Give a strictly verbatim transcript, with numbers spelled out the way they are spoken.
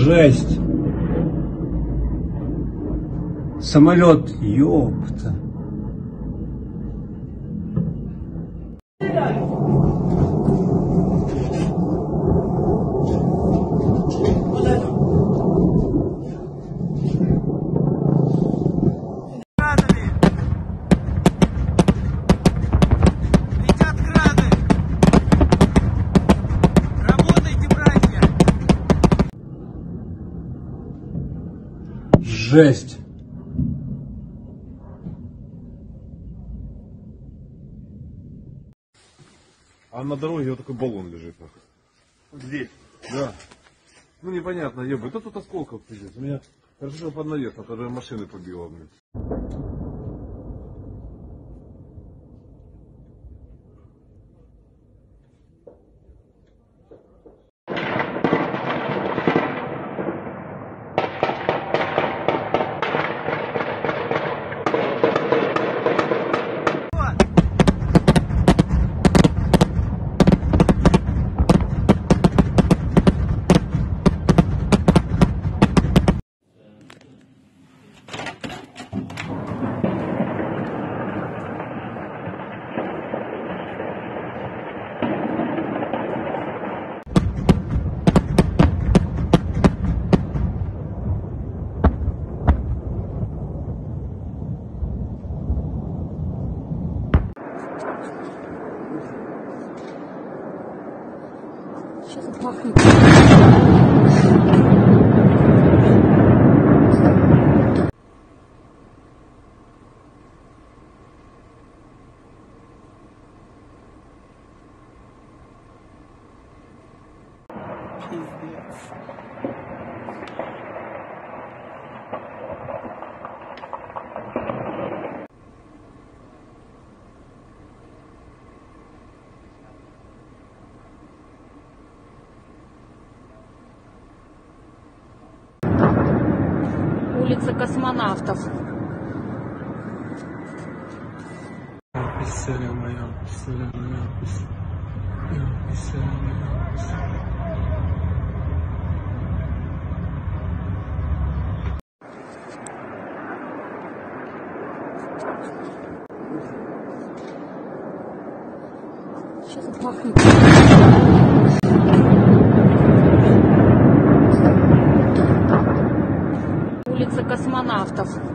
жесть. Самолет, ёпта. Жесть. А на дороге вот такой баллон лежит. Вот здесь? Да. Ну непонятно, я бы. Да тут осколков сидит. У меня хорошо под навес, а то же машины побило мне. Сейчас пахнет. Пиздец. Улица Космонавтов. Сейчас пахнет. Космонавтов.